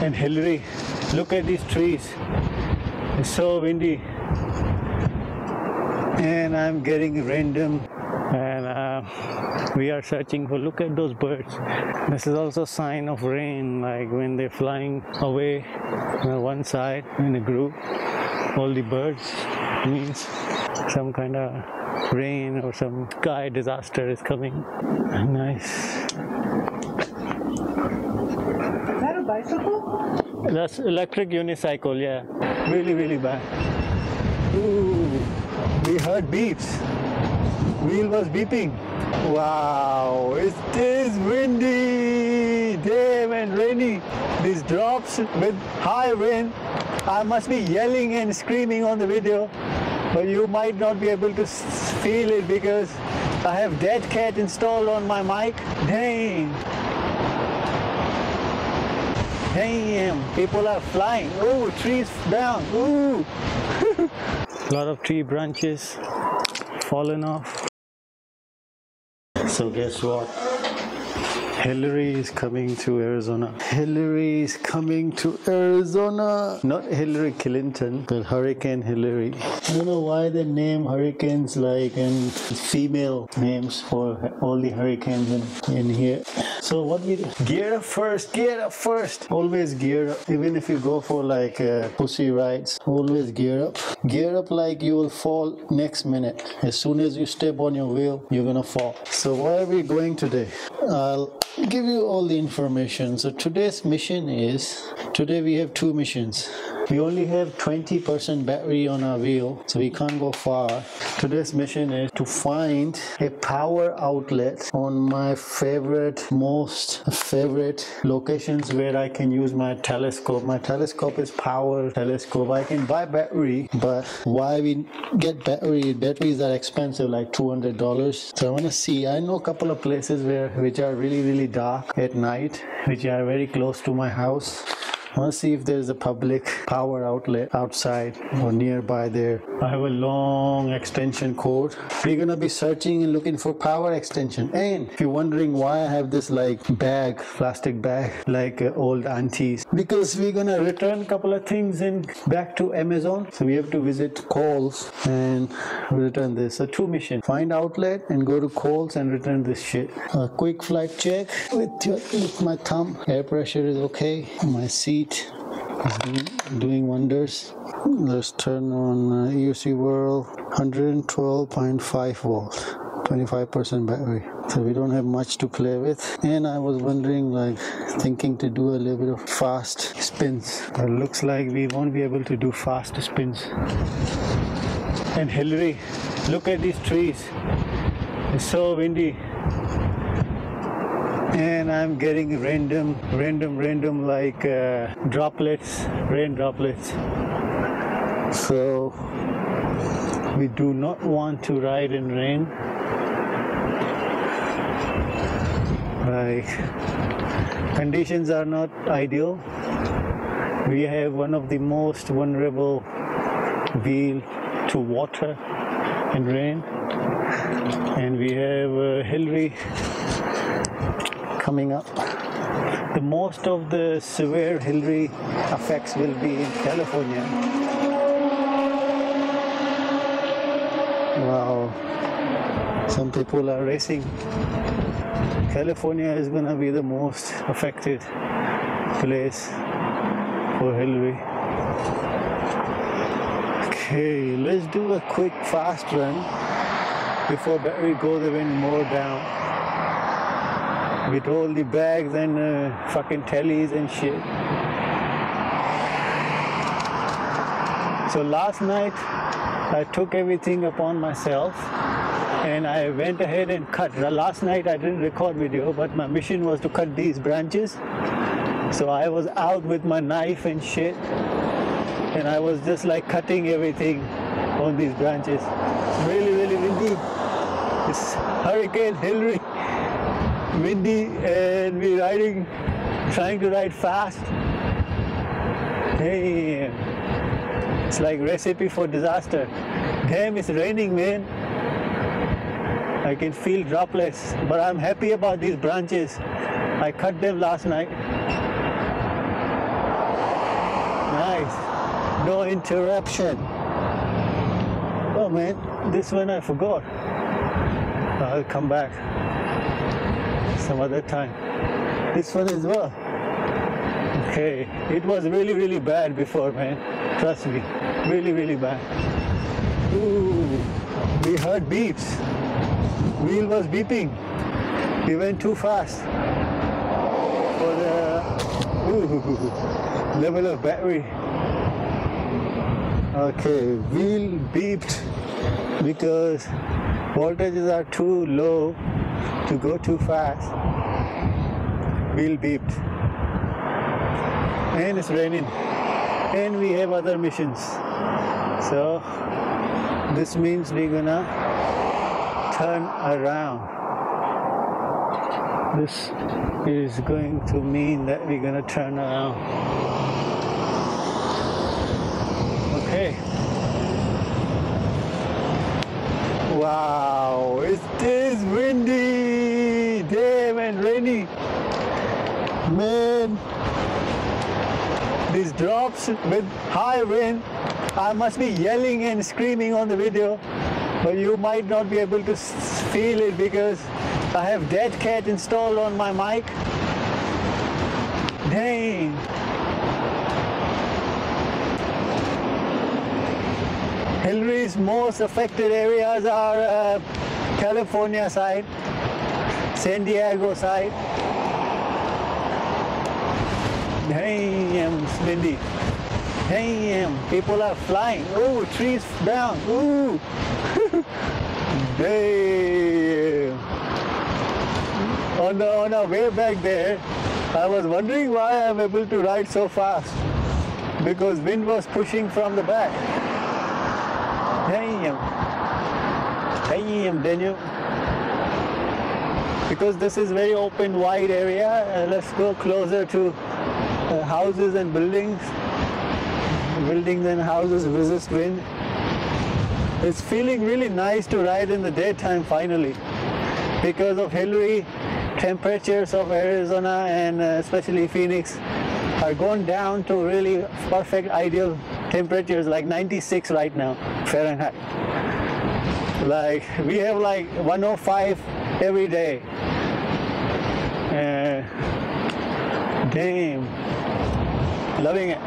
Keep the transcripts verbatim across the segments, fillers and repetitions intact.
and Hilary. Look at these trees. It's so windy. And I'm getting random. And uh, we are searching for, look at those birds. This is also a sign of rain, like when they're flying away on one side in a group. All the birds, means some kind of rain or some sky disaster is coming. Nice. Is that a bicycle? That's electric unicycle, yeah. Really, really bad. Ooh, we heard beeps. Wheel was beeping. Wow, it is windy, damn, and rainy. These drops with high wind. I must be yelling and screaming on the video, but you might not be able to feel it because I have Dead Cat installed on my mic. Dang. Damn, people are flying. Oh, trees down. Ooh. A lot of tree branches fallen off. So guess what? Hilary is coming to Arizona. Hilary is coming to Arizona. Not Hillary Clinton, but Hurricane Hilary. I don't know why they name hurricanes like and female names for all the hurricanes in, in here. So what we do? Gear up first, gear up first. Always gear up. Even if you go for like uh, pussy rides, always gear up. Gear up like you will fall next minute. As soon as you step on your wheel, you're gonna fall. So where are we going today? I'll give you all the information. So today's mission is, today we have two missions. We only have twenty percent battery on our wheel, so we can't go far. Today's mission is to find a power outlet on my favorite, most favorite locations where I can use my telescope. My telescope is power telescope. I can buy battery, but why we get battery? Batteries are expensive, like two hundred dollars. So I want to see. I know a couple of places where which are really, really dark at night, which are very close to my house. I want to see if there's a public power outlet outside or nearby there. I have a long extension cord. We're going to be searching and looking for power extension. And if you're wondering why I have this like bag, plastic bag, like uh, old aunties, because we're going to return a couple of things and back to Amazon. So we have to visit Kohl's and return this. So two missions. Find outlet and go to Kohl's and return this shit. A quick flight check with, your, with my thumb. Air pressure is okay. My seat is doing, doing wonders. Let's turn on uh, E U C world, one twelve point five volts, twenty-five percent battery. So we don't have much to play with. And I was wondering, like, thinking to do a little bit of fast spins. But looks like we won't be able to do fast spins. And Hilary, look at these trees. It's so windy. And I'm getting random, random, random like uh, droplets, rain droplets. So we do not want to ride in rain. Like conditions are not ideal. We have one of the most vulnerable wheel to water and rain. And we have uh, Hilary coming up. The most of the severe Hilary effects will be in California. Wow, some people are racing. California is gonna be the most affected place for Hilary. Okay, let's do a quick fast run before battery goes even more down. With all the bags and uh, fucking tellies and shit. So last night, I took everything upon myself and I went ahead and cut. Last night I didn't record video, but my mission was to cut these branches. So I was out with my knife and shit. And I was just like cutting everything on these branches. Really, really windy. It's Hurricane Hilary. Windy, and we're riding, trying to ride fast. Damn. It's like recipe for disaster. Damn, it's raining, man. I can feel droplets, but I'm happy about these branches. I cut them last night. no interruption. Oh man, this one I forgot. I'll come back some other time. This one as well. Okay, it was really really bad before, man, trust me, really really bad. Ooh, we heard beeps, wheel was beeping, we went too fast for the ooh, level of battery. Okay, wheel beeped because voltages are too low to go too fast. Wheel beeped. And it's raining, and we have other missions, so this means we're gonna turn around. This is going to mean that we're gonna turn around. Okay. Wow, it is windy, damn, and rainy, man. These drops with high wind, I must be yelling and screaming on the video, but you might not be able to feel it because I have Dead Cat installed on my mic. Dang! Hilary's most affected areas are uh, California side, San Diego side. Damn, windy. Damn, people are flying. Oh, trees down. Ooh. Damn. On the, on our way back there, I was wondering why I'm able to ride so fast, because wind was pushing from the back. Damn. Damn, Daniel. Because this is very open, wide area. Uh, let's go closer to Uh, houses and buildings. Buildings and houses resist wind. It's feeling really nice to ride in the daytime finally. Because of Hilary, temperatures of Arizona and uh, especially Phoenix are gone down to really perfect ideal temperatures, like ninety-six right now, Fahrenheit. Like we have like one oh five every day. Uh, damn. Loving it.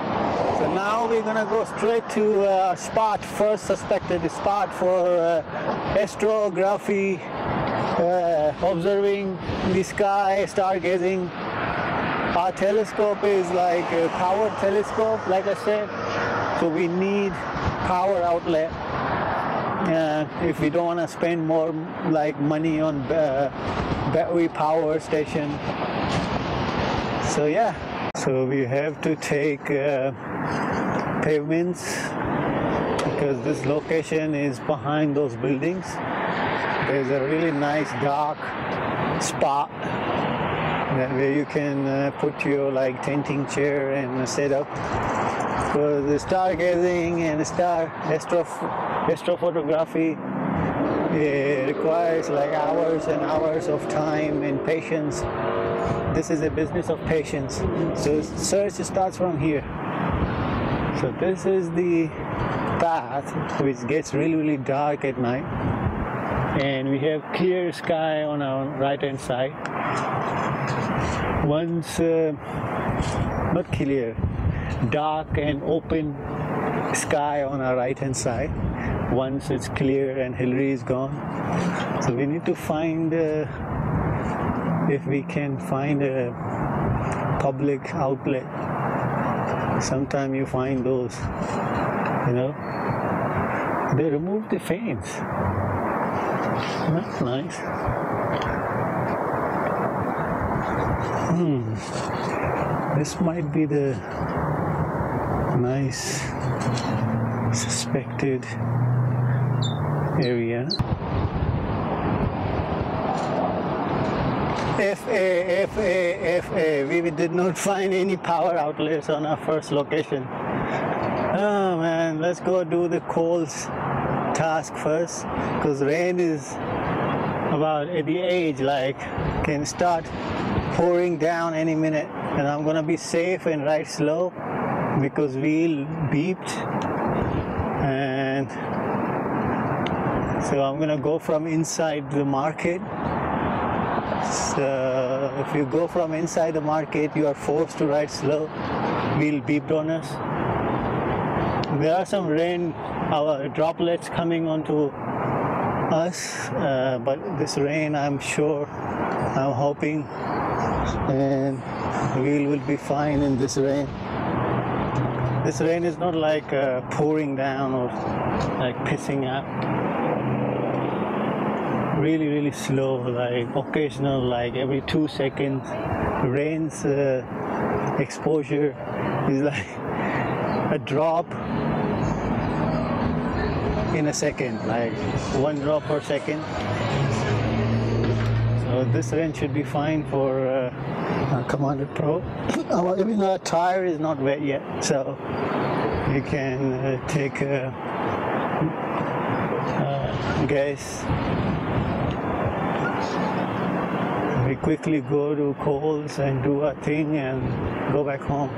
So now we're gonna go straight to uh, spot, first suspected spot for uh, astrography, uh, observing the sky, stargazing. Our telescope is like a power telescope, like I said, so we need power outlet. Uh, if we don't want to spend more like money on uh, battery power station. So yeah. So we have to take uh, pavements because this location is behind those buildings. There's a really nice dark spot where you can uh, put your like tenting chair and set up for the stargazing and star astro astrophotography. It requires like hours and hours of time and patience. This is a business of patience. So search starts from here. So this is the path which gets really really dark at night, and we have clear sky on our right hand side. Once uh, not clear, dark and open sky on our right hand side. Once it's clear and Hilary is gone, so we need to find uh, if we can find a public outlet. Sometimes you find those, you know. They remove the fans. That's nice. Hmm. This might be the nice suspected area. F A, F A, F A. We did not find any power outlets on our first location. Oh man, let's go do the Kohl's task first, because rain is about at the edge, like can start pouring down any minute, and I'm gonna be safe and ride slow because wheel beeped, and so I'm gonna go from inside the market. So if you go from inside the market, you are forced to ride slow. Wheel beeped on us. There are some rain, our droplets coming onto us, uh, but this rain, I'm sure, I'm hoping, and the wheel will be fine in this rain. This rain is not like uh, pouring down or like pissing up. Really, really slow, like occasional, like every two seconds. Rain's uh, exposure is like a drop in a second, like one drop per second. So this rain should be fine for uh, uh, Commander Pro. Our, even our tire is not wet yet, so you can uh, take a uh, uh, guess. We quickly go to Kohl's and do our thing and go back home.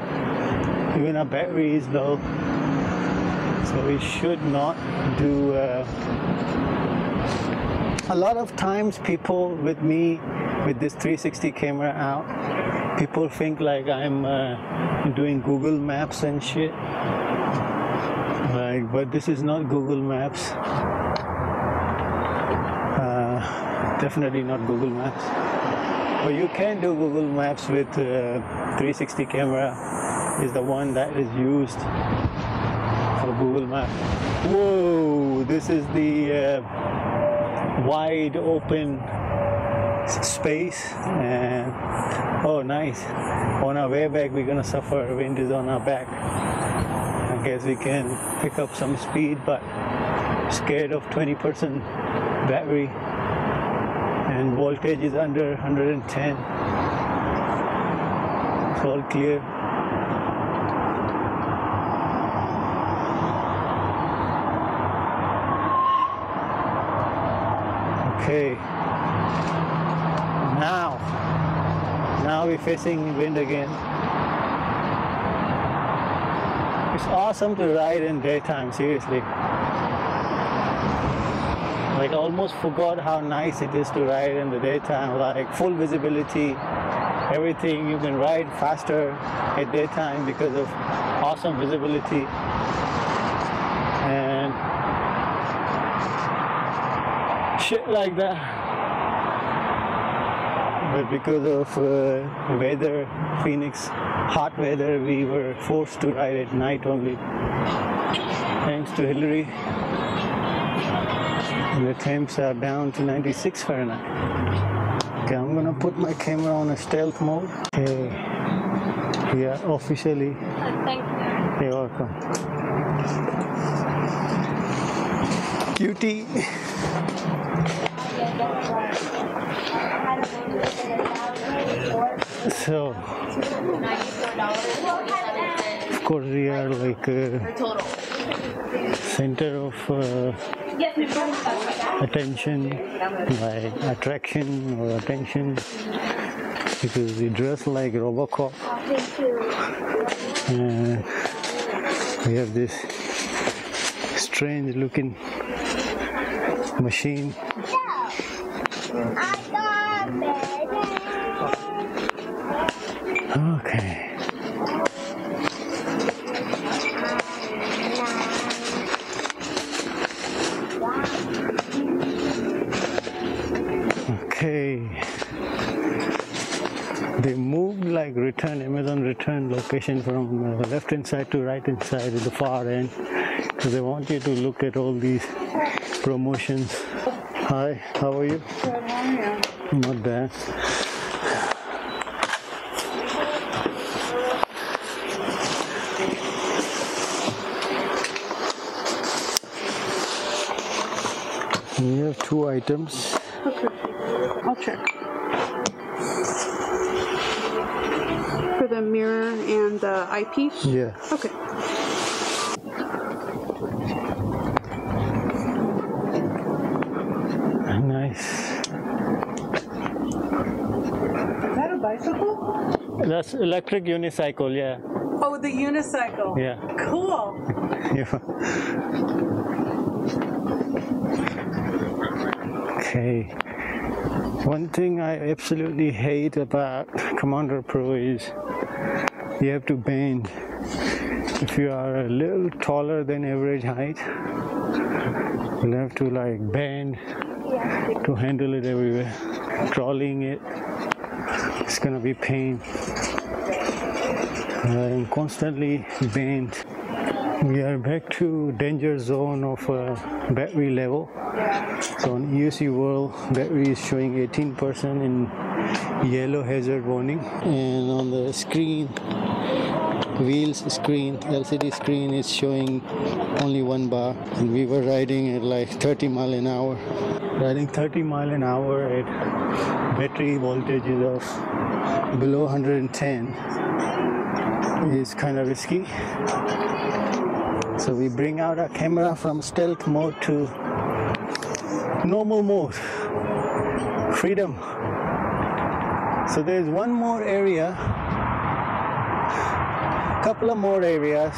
Even our battery is low, so we should not do. Uh, A lot of times people with me, with this three sixty camera out, people think like I'm uh, doing Google Maps and shit. Like, but this is not Google Maps. Uh, definitely not Google Maps. But you can do Google Maps with uh, three sixty camera, is the one that is used for Google Maps. Whoa, this is the uh, wide open space, and oh nice, on our way back we're gonna suffer, wind is on our back. I guess we can pick up some speed, but scared of twenty percent battery and voltage is under one hundred ten. It's all clear. Okay, now, now we're facing wind again. It's awesome to ride in daytime, seriously. Like, I almost forgot how nice it is to ride in the daytime, like full visibility, everything. You can ride faster at daytime because of awesome visibility. And shit like that, but because of uh, weather, Phoenix hot weather, we were forced to ride at night only, thanks to Hilary. And the temps are down to ninety-six Fahrenheit. Okay, I'm gonna put my camera on a stealth mode. Okay, we are officially. Oh, thank you. You're welcome. Cutie. So, of course, we are like uh, center of uh, attention, like attraction or attention, because we dress like Robocop. And we have this strange looking machine. Okay. Okay. They moved like return, Amazon return location from uh, left hand side to right hand side at the far end, because they want you to look at all these promotions. Hi, how are you? Good, how are you? Not bad. We have two items. Okay, I'll check. For the mirror and the eyepiece? Yeah. Okay. Nice. Is that a bicycle? That's electric unicycle, yeah. Oh, the unicycle. Yeah. Cool. Yeah. Okay. One thing I absolutely hate about Commander Pro is you have to bend. If you are a little taller than average height, you'll have to like bend to handle it everywhere. Crawling it, it's gonna be pain. I'm constantly bent. We are back to danger zone of uh, battery level. So on E U C world, battery is showing eighteen percent in yellow hazard warning. And on the screen, wheels screen, L C D screen is showing only one bar. And we were riding at like thirty mile an hour. Riding thirty mile an hour at battery voltages of below one hundred ten is kind of risky. So we bring out our camera from stealth mode to normal mode, freedom. So there's one more area, couple of more areas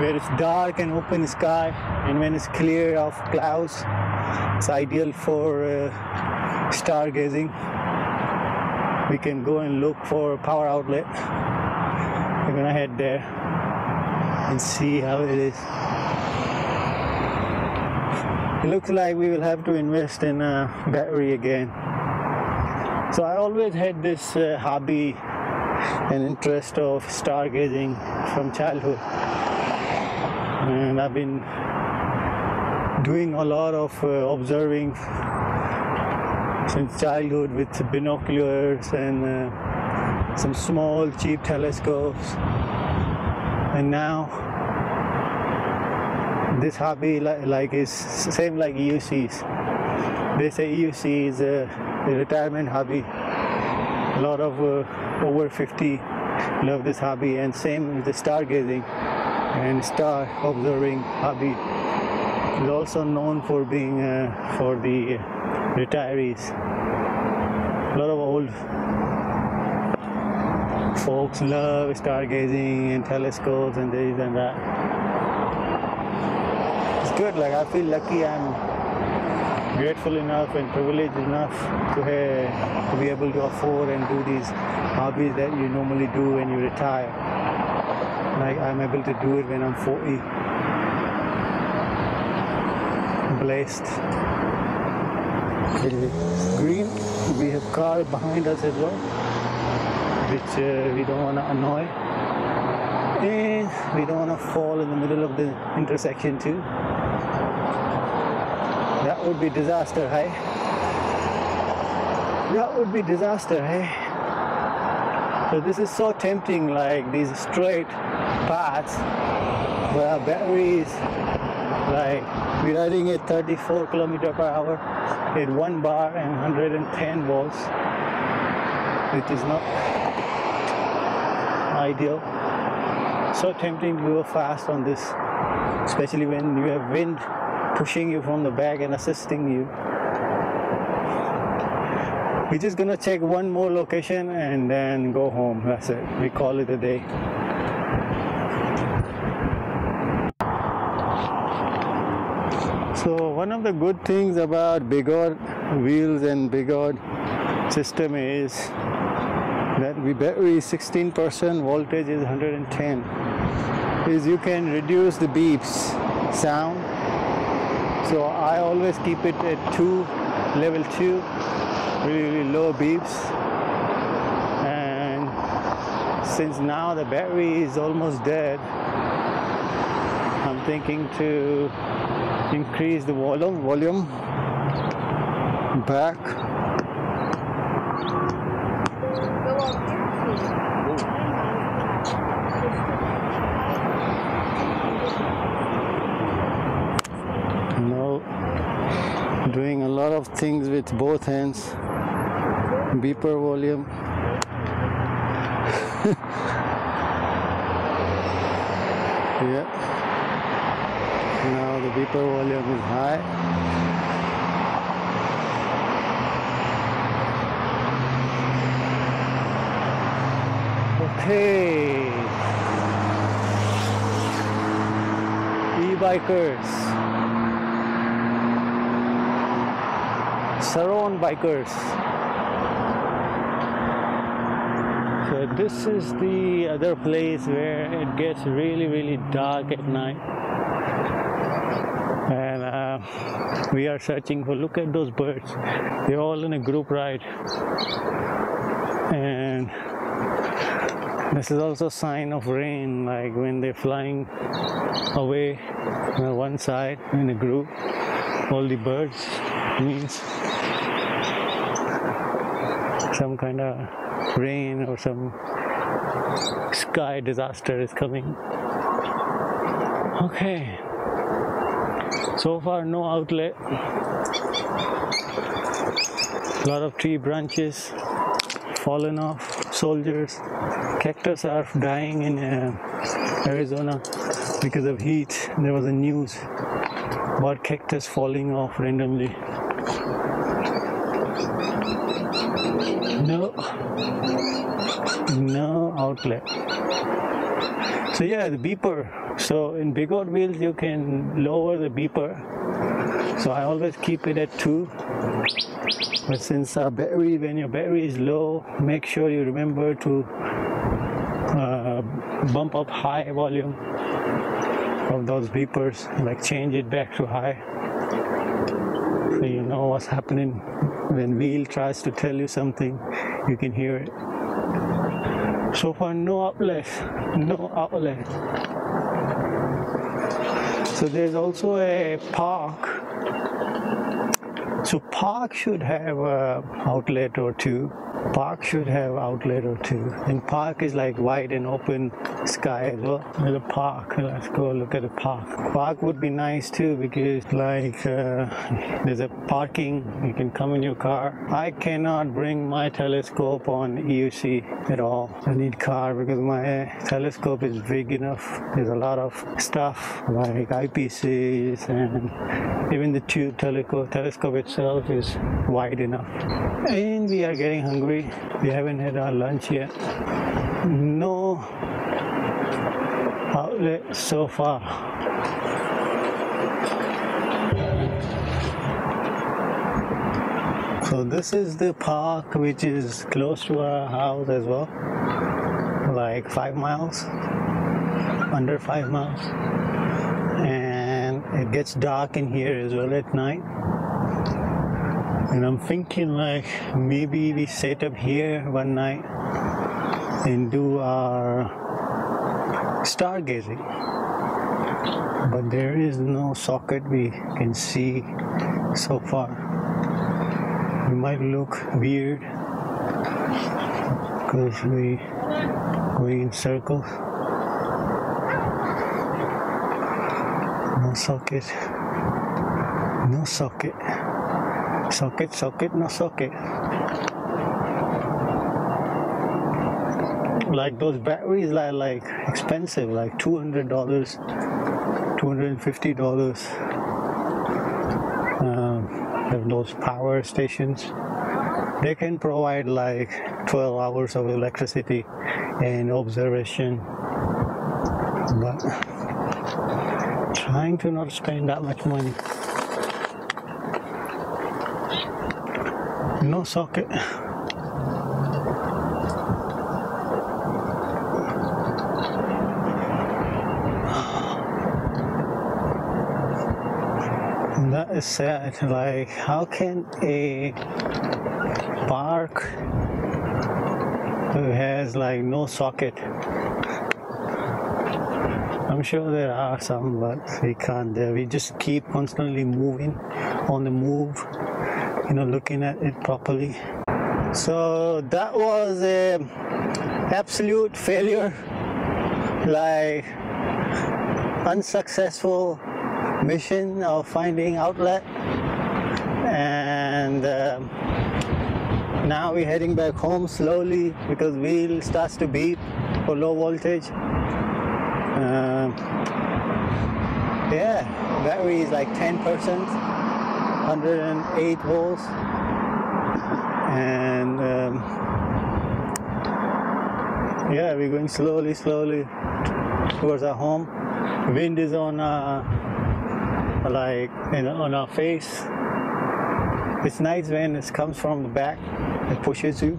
where it's dark and open sky, and when it's clear of clouds, it's ideal for uh, stargazing. We can go and look for a power outlet. We're gonna head there and see how it is. It looks like we will have to invest in a battery again. So I always had this uh, hobby and interest of stargazing from childhood, and I've been doing a lot of uh, observing since childhood with binoculars and uh, some small cheap telescopes, and now this hobby like, like is same like E U C's. They say E U C is a, a retirement hobby. A lot of uh, over fifty love this hobby, and same with the stargazing and star observing hobby is also known for being uh, for the retirees. A lot of old folks love stargazing and telescopes and this and that. It's good, like I feel lucky, I'm grateful enough and privileged enough to, have, to be able to afford and do these hobbies that you normally do when you retire. Like I'm able to do it when I'm forty. I'm blessed. Green, we have car behind us as well, which uh, we don't want to annoy, and we don't want to fall in the middle of the intersection too. That would be disaster, hey? That would be disaster, hey? So this is so tempting, like these straight paths where our batteries, like we're riding at thirty-four kilometers per hour. At one bar and one hundred ten volts, which is not ideal. So tempting to go fast on this, especially when you have wind pushing you from the back and assisting you. We're just gonna check one more location and then go home. That's it, we call it a day. So one of the good things about bigger wheels and bigger system is that the battery sixteen percent, voltage is one hundred ten. Is you can reduce the beeps sound. So I always keep it at two, level two, really, really low beeps. And since now the battery is almost dead, I'm thinking to increase the volume, volume back. Now doing a lot of things with both hands. Beeper volume. Yeah. Now the beeper volume is high. Okay. bikers, Saron bikers. So this is the other place where it gets really really dark at night, and uh, we are searching for, look at those birds, they're all in a group right. And this is also a sign of rain, like when they're flying away on one side in a group, all the birds, means some kind of rain or some sky disaster is coming. Okay, so far no outlet, a lot of tree branches fallen off, soldiers, cactus are dying in uh, Arizona because of heat. There was a news about cactus falling off randomly. No, no outlet. So yeah, the beeper. So in big old wheels you can lower the beeper. So I always keep it at two. But since our battery, when your battery is low, make sure you remember to uh, bump up high volume of those beepers, like change it back to high, so you know what's happening. When wheel tries to tell you something, you can hear it. So far no outlet, no outlet. So there's also a park. So park should have a outlet or two. Park should have outlet or two. And park is like wide and open sky as well. There's a park. Let's go look at the park. Park would be nice too, because like uh, there's a parking. You can come in your car. I cannot bring my telescope on E U C at all. I need car because my telescope is big enough. There's a lot of stuff like eyepieces, and even the tube telescope telescope itself is wide enough. And we are getting hungry. We haven't had our lunch yet. No outlet so far. So this is the park, which is close to our house as well, like five miles, under five miles. And it gets dark in here as well at night. And I'm thinking like maybe we set up here one night and do our stargazing. But there is no socket we can see so far. We might look weird because we going in circles. No socket. No socket. Socket, socket, no socket. Like those batteries are like expensive, like two hundred dollars, two hundred fifty dollars. Um, those power stations, they can provide like twelve hours of electricity and observation. But trying to not spend that much money. No socket. And that is sad. Like, how can a park who has like no socket? I'm sure there are some, but we can't. We just keep constantly moving, on the move. You know, looking at it properly. So that was a absolute failure, like unsuccessful mission of finding outlet. And uh, now we're heading back home slowly because wheel starts to beep for low voltage. Uh, yeah, battery is like ten percent. one hundred eight volts, and um, yeah, we're going slowly slowly towards our home. Wind is on uh, like in, on our face. It's nice when it comes from the back, it pushes you.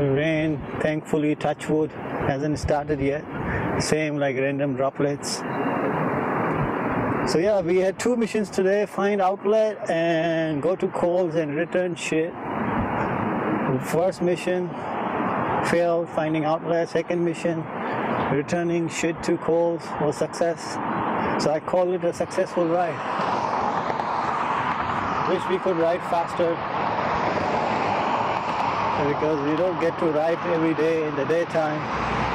The rain, thankfully, touch wood, hasn't started yet. Same like random droplets. So yeah, we had two missions today, find outlet and go to Kohl's and return shit. First mission, failed finding outlet. Second mission, returning shit to Kohl's was success. So I call it a successful ride. Wish we could ride faster, because we don't get to ride every day in the daytime.